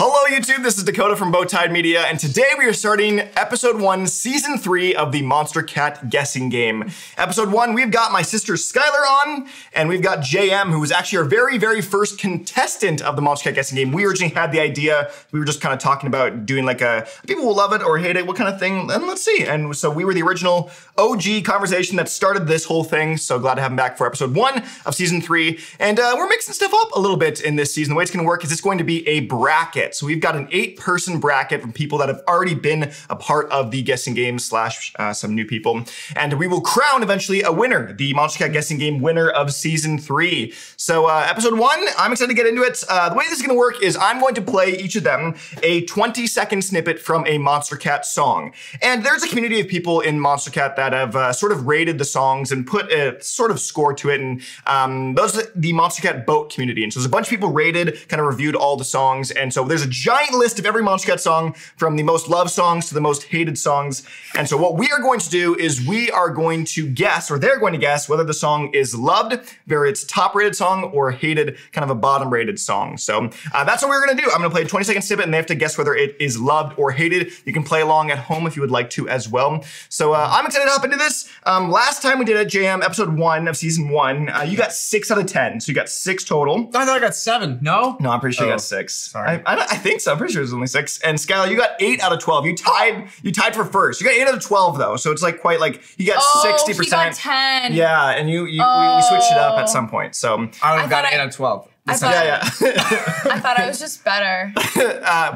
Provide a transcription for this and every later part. Hello YouTube, this is Dakota from Bowtied Media, and today we are starting episode 1, season 3 of the Monstercat guessing game. Episode 1, we've got my sister Skylar on, and we've got JM, who was actually our very first contestant of the Monstercat guessing game. We originally had the idea, we were just kind of talking about doing like a, people will love it or hate it, what kind of thing, and let's see. And so we were the original OG conversation that started this whole thing, so glad to have him back for episode 1 of season 3. And we're mixing stuff up a little bit in this season. The way it's gonna work is it's going to be a bracket. So we've got an 8-person bracket from people that have already been a part of the guessing game slash some new people. And we will crown eventually a winner, the Monstercat guessing game winner of season 3. So episode 1, I'm excited to get into it. The way this is gonna work is I'm going to play each of them a 20-second snippet from a Monstercat song. And there's a community of people in Monstercat that have sort of rated the songs and put a sort of score to it. And those are the Monstercat boat community. And so there's a bunch of people rated, kind of reviewed all the songs. And so there's a giant list of every Monstercat song, from the most loved songs to the most hated songs. And so what we are going to do is we are going to guess, or they're going to guess, whether the song is loved, whether it's a top-rated song, or hated, kind of a bottom-rated song. So that's what we're gonna do. I'm gonna play a 20-second snippet, and they have to guess whether it is loved or hated. You can play along at home if you would like to as well. So I'm excited to hop into this. Last time we did it, JM, episode 1 of season 1, you got 6 out of 10, so you got 6 total. I thought I got 7, no? No, I'm pretty sure you got 6. Sorry. I think so, I'm pretty sure it was only 6. And Skylar, you got 8 out of 12. You tied for first. You got 8 out of 12 though, so it's like quite like, you got 60%. He got 10. Yeah, and we switched it up at some point, so. I got 8 out of 12. I thought I was just better.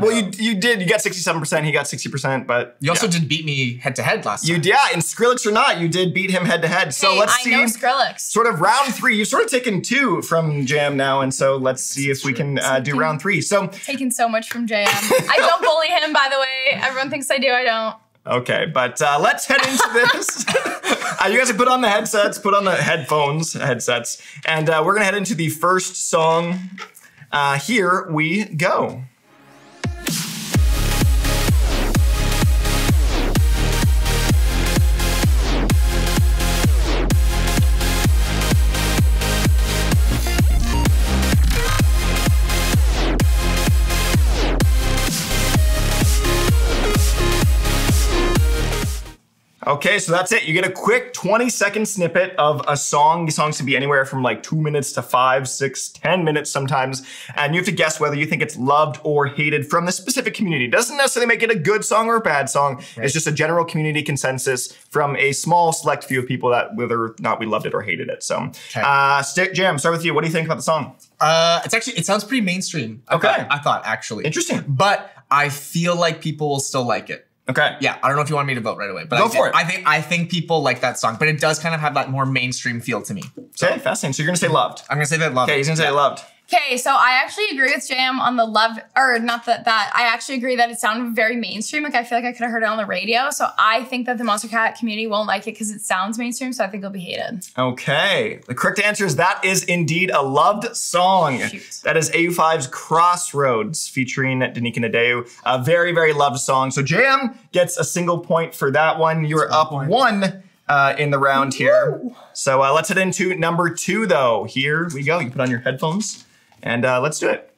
Well, you did. You got 67%. He got 60%. But you also did beat me head to head last time. Yeah, and Skrillex or not, you did beat him head to head. So let's see. I know Skrillex. Sort of round 3. You've sort of taken 2 from JM now, and so let's see if we can do round 3. So taking so much from JM. I don't bully him, by the way. Everyone thinks I do. I don't. Okay, but let's head into this. You guys have put on the headsets, put on the headsets, and we're gonna head into the first song. Here we go. Okay, so that's it. You get a quick 20-second snippet of a song. These songs can be anywhere from like 2 minutes to 5, 6, 10 minutes sometimes. And you have to guess whether you think it's loved or hated from the specific community. It doesn't necessarily make it a good song or a bad song. Right. It's just a general community consensus from a small select few of people that whether or not we loved it or hated it. So, JM, start with you. What do you think about the song? It's actually, it sounds pretty mainstream. Okay. I thought actually. Interesting. But I feel like people will still like it. Okay. Yeah, I don't know if you want me to vote right away, but Go for it. I think people like that song, but it does kind of have that more mainstream feel to me. So. Okay, fascinating. So you're gonna say loved. I'm gonna say that loved. Okay, he's gonna say loved. Okay, so I actually agree with JM on the love, or not that I actually agree that it sounded very mainstream. Like I feel like I could have heard it on the radio. So I think that the Monstercat community won't like it because it sounds mainstream. So I think it'll be hated. Okay, the correct answer is that is indeed a loved song. Shoot. That is AU5's Crossroads featuring Danica Nadeu. A very loved song. So JM gets a single point for that one. You're up 1. In the round here. Woo. So let's head into number 2 though. Here we go, you put on your headphones and let's do it.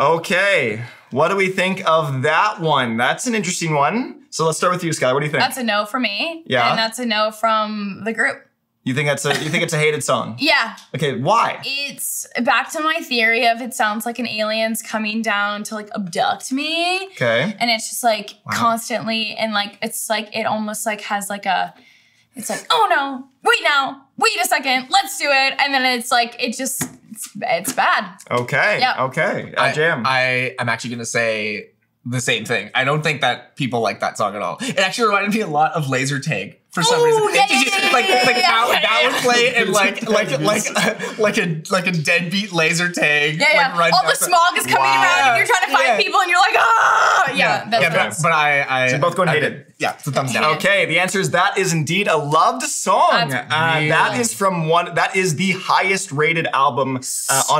Okay, what do we think of that one? That's an interesting one. So let's start with you, Skylar. What do you think? That's a no for me. Yeah. And that's a no from the group. You think that's a it's a hated song? Yeah. Okay, why? It's back to my theory of it sounds like an alien's coming down to like abduct me. Okay. And it's just like constantly, and like it's like it almost like has like a, it's like, oh no, wait now, wait a second, let's do it. And then it's like it just it's bad. Okay. Yep. Okay. JM. I'm actually gonna say the same thing. I don't think that people like that song at all. It actually reminded me a lot of Laser Tag for some reason. Like, and like a deadbeat laser tag. All the smog is coming around and you're trying to find people and you're like, ah! But so both go and hate it. Yeah, it's a thumbs down. Okay, the answer is that is indeed a loved song. That is from that is the highest rated album on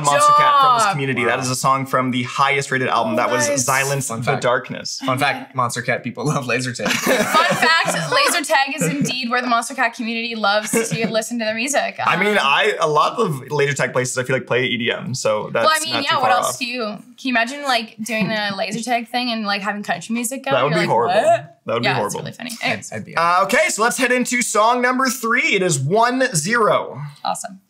Monstercat from this community. That is a song from the highest rated album. That was Silence in the Darkness. Fun fact, Monstercat people love laser tag. Fun fact, laser tag is indeed where the Monstercat community loves to listen to their music. I mean, a lot of laser tag places I feel like play EDM, so that's not too far off. Well, I mean, yeah, what else do you, can you imagine like doing a laser tag thing and like having country music go? That would be horrible. That would be horrible. That's really funny. Anyways. Okay, so let's head into song number 3. It is 1-0. Awesome.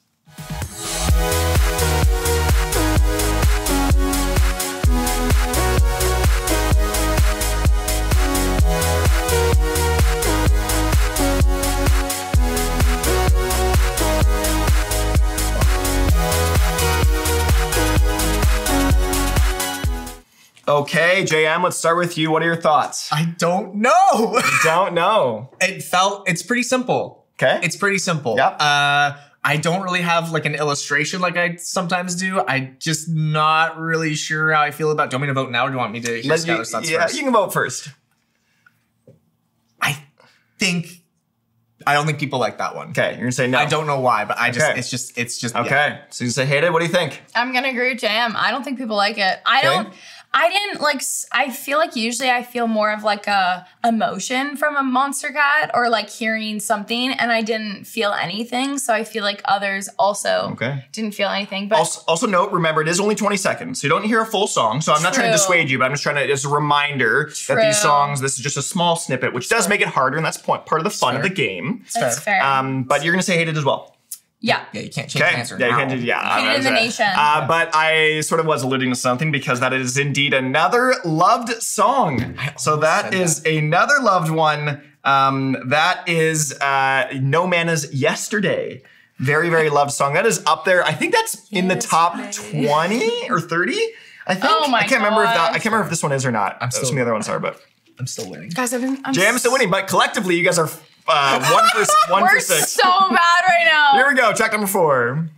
Okay, JM, let's start with you. What are your thoughts? I don't know. I don't know. It's pretty simple. Okay. It's pretty simple. Yep. I don't really have like an illustration like I sometimes do. I'm just not really sure how I feel about, do you want me to vote now or do you want me to hear Skyler's thoughts first? You can vote first. I don't think people like that one. Okay, you're gonna say no. I don't know why, but I just, it's just. Okay, so you say hate it, what do you think? I'm gonna agree with JM. I don't think people like it. I feel like usually I feel more of like a emotion from a Monstercat or like hearing something, and I didn't feel anything. So I feel like others also didn't feel anything. But also note, remember, it is only 20 seconds. So you don't hear a full song. So I'm not trying to dissuade you, but I'm just trying to, as a reminder that these songs, this is just a small snippet, which does make it harder. And that's part of the fun of the game. That's fair. But you're going to say hate it as well. Yeah. Yeah, you can't change the answer. Yeah, you can't do it in the nation. But I sort of was alluding to something because that is indeed another loved song. So that is another loved one. That is No Manas' Yesterday. Very, very loved song. That is up there. I think that's in the top 20 or 30. I think. Oh my God. I can't remember if this one is or not. Some of the other ones are, but I'm still winning. Guys, JM's still winning, but collectively you guys are 1 for 6. So bad right now. Here we go. Track number 4.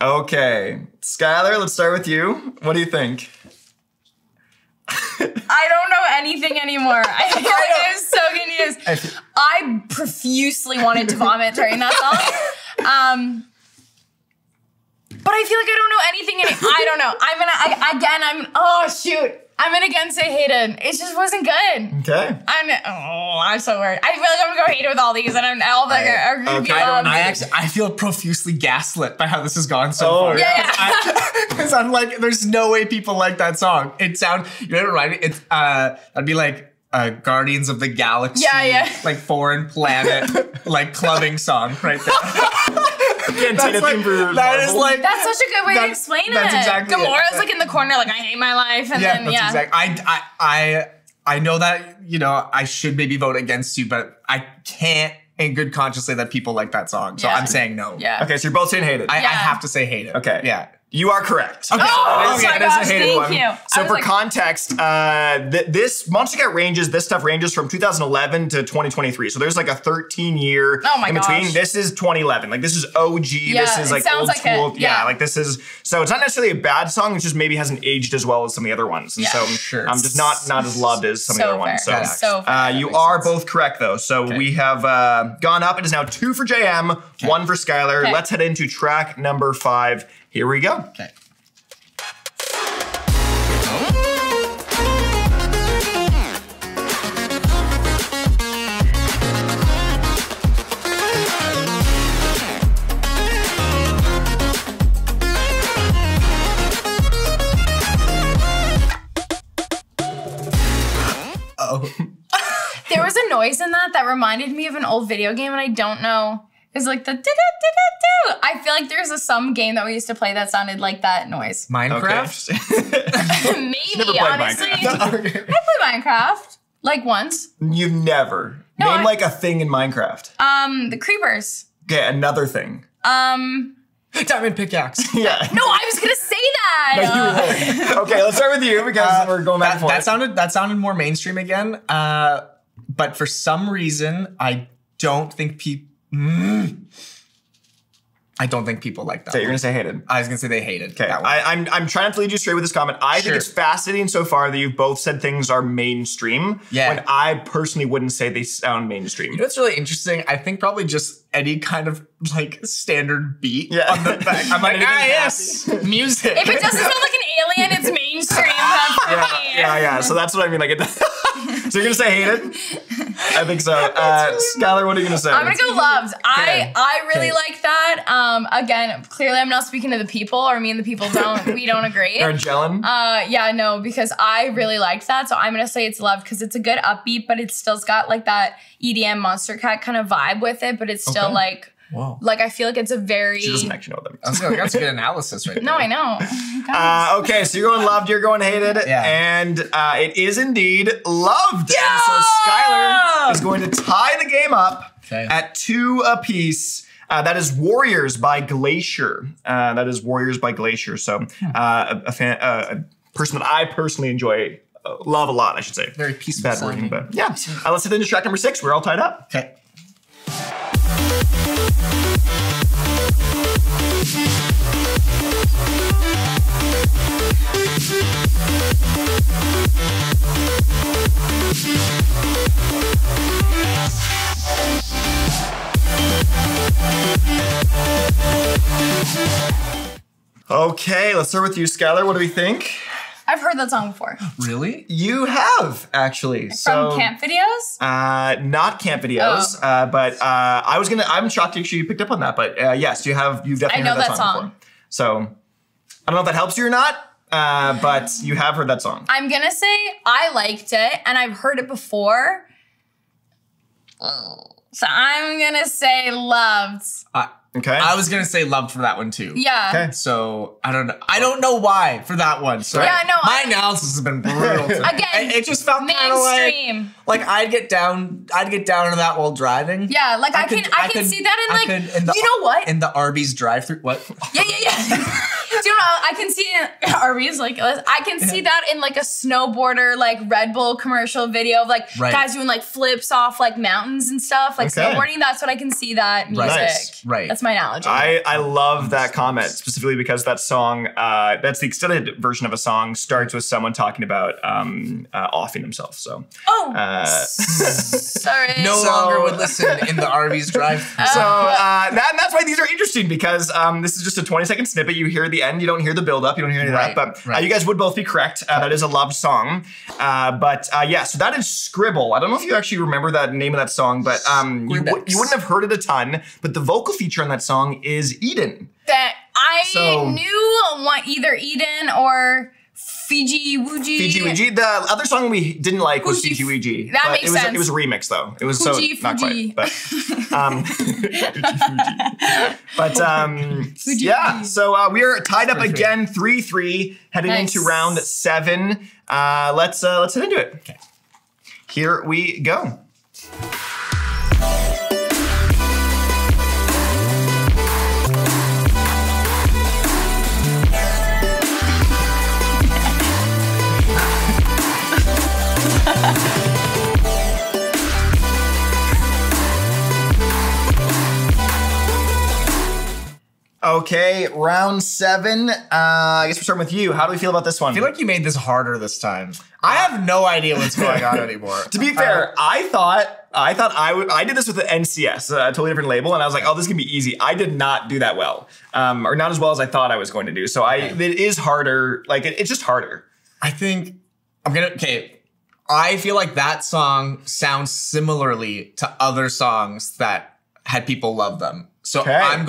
Okay, Skyler, let's start with you. What do you think? I don't know anything anymore. I feel like I was so confused. I profusely wanted to vomit during that song. But I feel like I don't know anything I don't know. I'm gonna again say Hayden. It just wasn't good. Okay. I'm so worried. I feel like I'm gonna go hate it with all these, and I feel profusely gaslit by how this has gone so far. Because I'm like, there's no way people like that song. You know what I mean? It's I'd be like Guardians of the Galaxy, like Foreign Planet, like clubbing song right there. That's such a good way to explain it. That's exactly Gamora's like in the corner, like I hate my life, and I know that I should maybe vote against you, but I can't in good conscience say that people like that song, so I'm saying no. Yeah. Okay, so you're both saying hate it. I have to say hate it. Okay. Yeah. You are correct. Okay. Oh, my gosh, thank you. So for context, this Monstercat ranges from 2011 to 2023. So there's like a 13-year in between. This is 2011. Like this is OG. This is like old school. Like this is, so it's not necessarily a bad song. It just maybe hasn't aged as well as some of the other ones. And so I'm just not as loved as some of the other ones. So you are both correct though. So we have gone up. It is now 2 for JM, 1 for Skyler. Let's head into track number 5. Here we go. Okay. There was a noise in that reminded me of an old video game, and I don't know. It's like the do-do-do-do-do. I feel like there's some game that we used to play that sounded like that noise. Minecraft? Okay. Maybe, honestly. Minecraft. Okay. I played Minecraft, like, once. You've never? No, name, like, a thing in Minecraft. The creepers. Okay, another thing. Diamond pickaxe. Yeah. No, I was gonna say that. No, you were. Okay, let's start with you because we're going back and forth. That sounded more mainstream again. But for some reason, I don't think people. I don't think people like that. So you're gonna say hated. I was gonna say they hated. Okay. I'm trying to lead you straight with this comment. I think it's fascinating so far that you've both said things are mainstream. Yeah. When I personally wouldn't say they sound mainstream. You know what's really interesting? I think probably just any kind of like standard beat on the back. I'm like, yes, music. If it doesn't sound like an alien, it's mainstream. Yeah. So that's what I mean. Like, so you're gonna say hated? I think so. Skylar, what are you gonna say? I'm gonna go loved. I really like that. Again, clearly I'm not speaking to the people, or me and the people don't agree. You're gelling? Yeah, no, because I really liked that. So I'm gonna say it's loved because it's a good upbeat, but it's still got like that EDM Monstercat kind of vibe with it, but it's still like, whoa. Like, I feel like it's a very... She doesn't actually know them. That's a good analysis right there. No, I know. Okay, so you're going loved, you're going hated. Yeah. And it is indeed loved. Yeah! So Skylar is going to tie the game up at 2 apiece. That is Warriors by Glacier. So a person that I personally enjoy, love a lot, I should say. Very peaceful. Bad wording, but yeah. Let's hit into track number 6. We're all tied up. Okay. Okay, let's start with you, Skylar. What do we think? I've heard that song before. Really? You have, actually. From camp videos? Not camp videos, I'm shocked actually you picked up on that, but yes, you've definitely heard that song before. So, I don't know if that helps you or not, but you have heard that song. I'm gonna say I liked it, and I've heard it before. So I'm gonna say loved. Okay. I was gonna say loved for that one too. Yeah. Okay. So I don't know why for that one. So yeah, no. My analysis has been brutal. Again, it just felt mainstream. Like I'd get down to that while driving. Yeah. Like I can see that in like you know what? In the Arby's drive-through. What? Yeah. Do you know? I can see it, Arby's like I can see that in like a snowboarder like Red Bull commercial video of like guys doing like flips off like mountains and stuff like snowboarding. That's what I can see that music. Right. That's my analogy. I love that comment specifically because that song, that's the extended version of a song, starts with someone talking about offing himself. So. Oh. Sorry. No longer would listen in the Arby's drive-thru. So that's why these are interesting because this is just a 20-second snippet. You hear the end, you don't hear the build-up, you don't hear any of that. But you guys would both be correct. That is a loved song. Yeah, so that is Scribble. I don't know if you actually remember that name of that song, but you wouldn't have heard it a ton. But the vocal feature on that song is Eden. I knew either Eden or Fiji Wooji. Fiji Wooji. The other song we didn't like was Fiji Wooji. That makes sense. It was a remix though. It was Fuji, so not Fuji. Quite. But, yeah. So we are tied up again, 3-3, heading into round 7. Let's head into it. Okay. Here we go. Okay, round 7. I guess we're starting with you. How do we feel about this one? I feel like you made this harder this time. I have no idea what's going on anymore. To be fair, I did this with the NCS, a totally different label, and I was like, oh, this can be easy. I did not do that well, or not as well as I thought I was going to do. So it is harder. Like, it's just harder. I think I'm going to, I feel like that song sounds similarly to other songs that had people love them. So I'm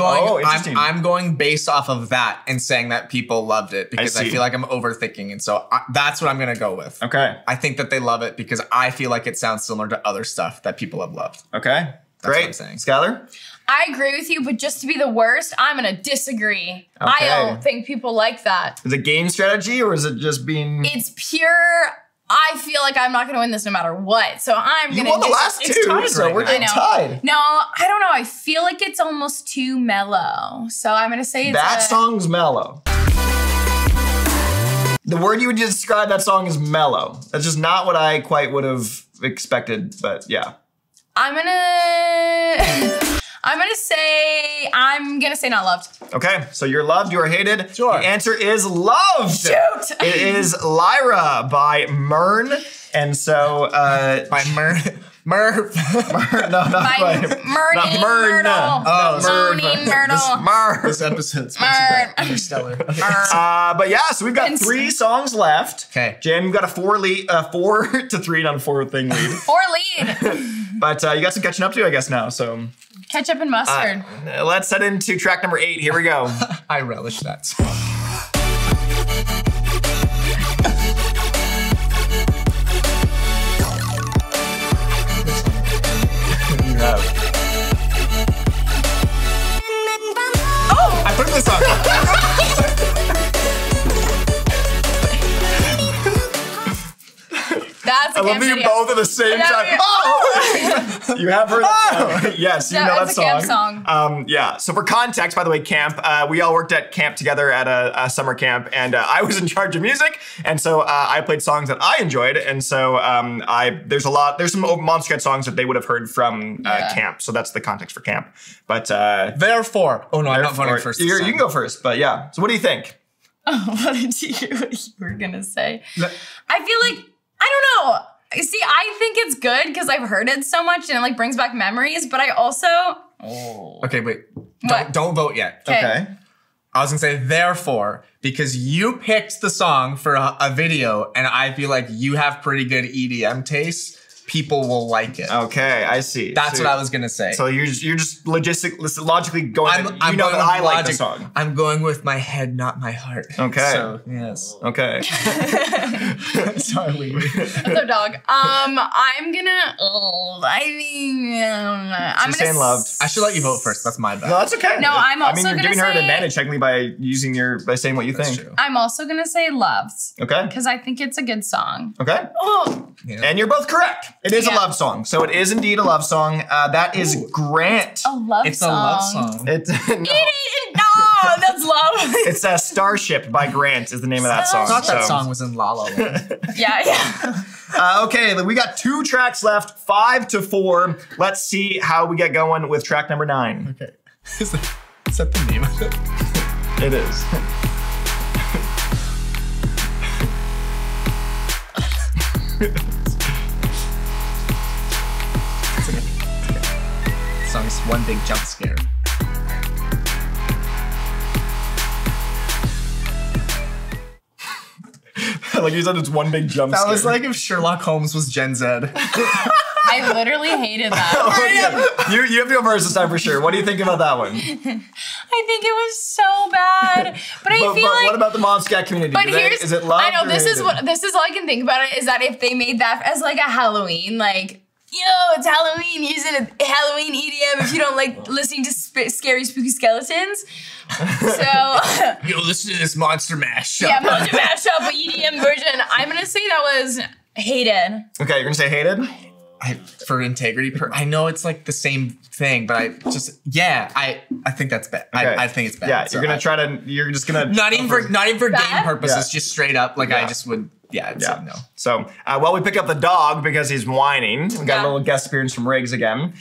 going based off of that and saying that people loved it because I feel like I'm overthinking. And so that's what I'm going to go with. Okay. I think that they love it because I feel like it sounds similar to other stuff that people have loved. Okay. That's what I'm saying. Skylar? I agree with you, but just to be the worst, I'm going to disagree. Okay. I don't think people like that. Is it game strategy or is it just being... It's pure, I feel like I'm not going to win this no matter what. So I'm going to... You won the last two, so we're getting tied. No, I don't know. I feel like it's almost too mellow. So I'm going to say it's that song's mellow. The word you would describe that song is mellow. That's just not what I quite would have expected, but yeah. I'm gonna say not loved. Okay, so you're loved, you are hated. Sure. The answer is loved. Shoot! It is Lyra by Mern. And so, by Mern. Murph. Mern, no, not by Myrtle. Oh, Myrtle. This episode's interstellar. But yeah, so we've got 3 songs left. Okay. Jan, you've got a 4 to 3, not a 4-thing lead. 4 lead. But you got some catching up to do, I guess, now, so. Ketchup and mustard. Let's head into track number 8. Here we go. I relish that song. Oh! I put this on. That's I love that you both at the same time. Oh! You have heard that song. Yes, you know that song. That's a camp song. Yeah, so for context, by the way, camp, we all worked at camp together at a summer camp, and I was in charge of music, and so I played songs that I enjoyed, and so there's some Monstercat songs that they would have heard from camp, so that's the context for camp. But therefore, oh no, I'm not voting first. You can go first, but yeah. So what do you think? Oh, what did you hear what you were gonna say? I feel like, I don't know. See, I think it's good because I've heard it so much and it like brings back memories, but I also... Oh. Okay, wait. Don't vote yet. Okay. I was gonna say, therefore, because you picked the song for a video and I feel like you have pretty good EDM taste, people will like it. Okay, I see. That's what I was gonna say. So you're just logically going. You know that I like the song. I'm going with my head, not my heart. Okay. So yes. Okay. Sorry. So dog. I'm gonna. I'm saying loved. I should let you vote first. That's my bad. No, that's okay. No, I'm also gonna say. I mean, you're giving her an advantage technically by using by saying what you think. True. I'm also gonna say loved. Okay. Because I think it's a good song. Okay. Oh. Yeah. And you're both correct. It is a love song. So it is indeed a love song. That is Grant. It's a love song. It's a love song. No, that's love. It's Starship by Grant is the name of that song. I thought that song was in La La Land. Yeah. Okay, we got 2 tracks left, 5 to 4. Let's see how we get going with track number 9. Okay. Is that the name of it? It is. It's song's one big jump scare. Like you said, it's one big jump scare. That was like if Sherlock Holmes was Gen Z. I literally hated that. Oh, yeah. You have to go first this time for sure. What do you think about that one? I think it was so bad. But I feel like what about the Monstercat community? But is it loved? I know this is all I can think about it is that if they made that as like a Halloween, like yo, it's Halloween. Use it at Halloween EDM if you don't like listening to scary, spooky skeletons. So yo, listen to this monster mashup. Yeah, monster mashup, but EDM version. I'm gonna say that was hated. Okay, you're gonna say hated. For integrity, I know it's like the same thing, but I just I think that's bad. Okay. I think it's bad. Yeah, so you're just gonna not even for game purposes, just straight up like I just would. Yeah, I'd say no. So while we pick up the dog because he's whining, we got a little guest appearance from Riggs again.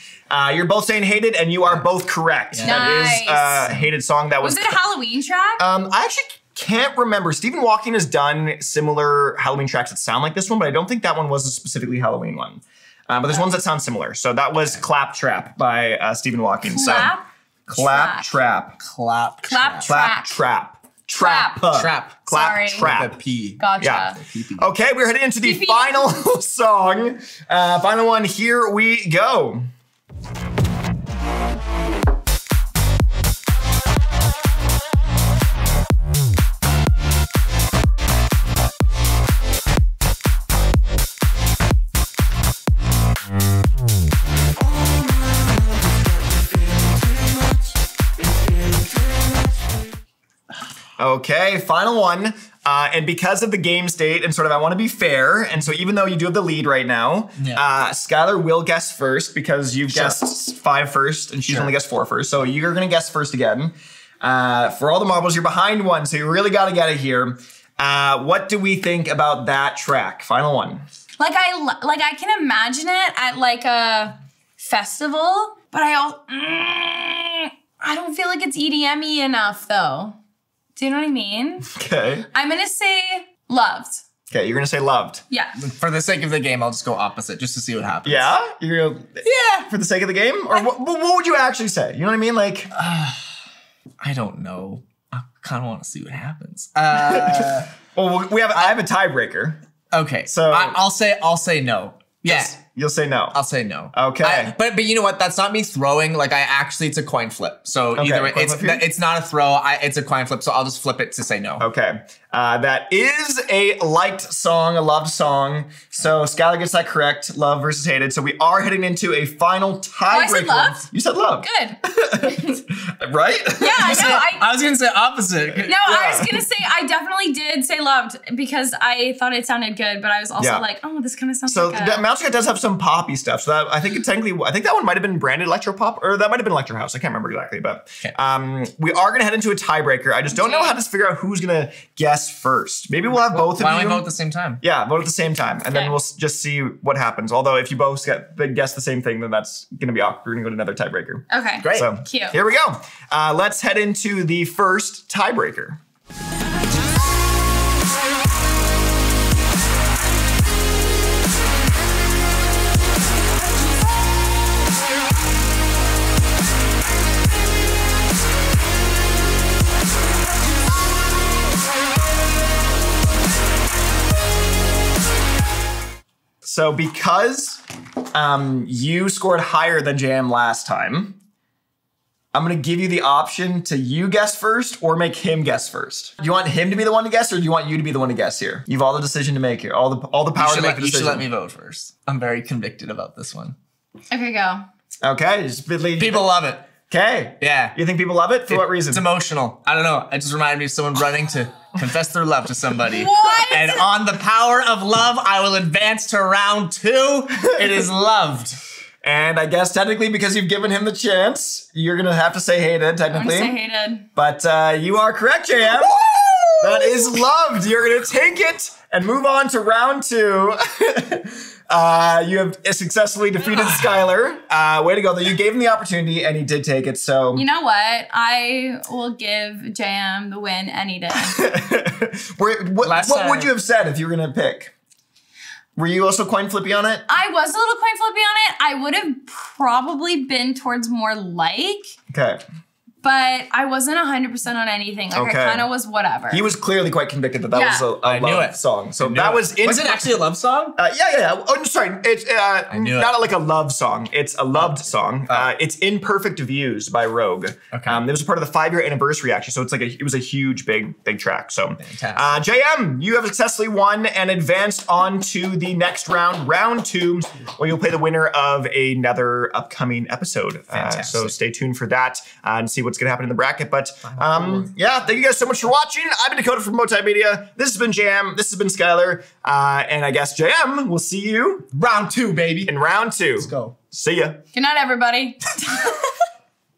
You're both saying hated, and you are both correct. Yeah. Nice. That is a hated song. That was it a Halloween track? I actually can't remember. Stephen Walking has done similar Halloween tracks that sound like this one, but I don't think that one was a specifically Halloween one. But there's ones that sound similar. So that was Clap Trap by Stephen Walking. Clap Trap. P. Gotcha. Yeah. Okay, we're heading into the final song. Final one, here we go. Okay, final one. And because of the game state and sort of I want to be fair, and so even though you do have the lead right now, yeah. Skylar will guess first because you've guessed five first and she's only guessed four first. So you're going to guess first again. For all the marbles, you're behind one, so you really got to get it here. What do we think about that track? Final one. Like I can imagine it at like a festival, but I don't feel like it's EDM-y enough though. Do you know what I mean? Okay. I'm gonna say loved. Okay, you're gonna say loved. Yeah. For the sake of the game, I'll just go opposite just to see what happens. Yeah? You're gonna, yeah, for the sake of the game? Or what would you actually say? You know what I mean? Like, I don't know. I kind of want to see what happens. Well, I have a tiebreaker. Okay. So I'll say no. Yes. Yeah. You'll say no. I'll say no. Okay. But you know what? That's not me throwing. Like it's a coin flip. So either way, it's not a throw. It's a coin flip. So I'll just flip it to say no. Okay. That is a liked song, a loved song. So Skylar gets that correct. Love versus hated. So we are heading into a final tiebreaker. Oh, I said love? You said love. Good. Right? Yeah. I was gonna say opposite. No, yeah. I was gonna say I definitely did say loved because I thought it sounded good, but I was also like, oh, this kind of sounds. So like Monstercat does have some poppy stuff. So that, I think that one might've been branded electropop, or that might've been Electro House. I can't remember exactly, but we are gonna head into a tiebreaker. I just don't know how to figure out who's gonna guess first. Maybe we'll have both of you. Why don't we vote at the same time? Yeah, vote at the same time. And then we'll just see what happens. Although if you both guess the same thing, then that's gonna be awkward. We're gonna go to another tiebreaker. Okay, great, so, cute. Here we go. Let's head into the first tiebreaker. So because you scored higher than JM last time, I'm gonna give you the option to you guess first or make him guess first. Do you want him to be the one to guess or do you want you to be the one to guess here? You've all the decision to make here, all the power to make the decision. You should let me vote first. I'm very convicted about this one. Okay, go. Okay, just people love it. Okay. Yeah. You think people love it? For what reason? It's emotional. I don't know. It just reminded me of someone running to confess their love to somebody. What? And on the power of love, I will advance to round two. It is loved. And I guess technically because you've given him the chance, you're going to have to say hated technically. I'm going to say hated. But you are correct, JM. That is loved. You're going to take it and move on to round two. You have successfully defeated Skylar. Way to go, though. You gave him the opportunity and he did take it, so. You know what? I will give JM the win any day. What would you have said if you were gonna pick? Were you also coin flippy on it? I was a little coin flippy on it. I would have probably been towards more like. Okay. But I wasn't 100% on anything. Like I kind of was whatever. He was clearly quite convicted that was a love song. So that was in. Was it actually a love song? Yeah. Oh, sorry. It's not like a love song. It's a loved song. It's In Perfect Views by Rogue. Okay. It was a part of the 5-year anniversary actually. So it's like it was a huge, big track. So JM, you have successfully won and advanced on to the next round, round two, where you'll play the winner of another upcoming episode. So stay tuned for that and see what's gonna happen in the bracket. But thank you guys so much for watching. I've been Dakota from Bowtied Media. This has been JM. This has been Skylar. And I guess JM, we'll see you round two, baby. In round two. Let's go. See ya. Good night, everybody.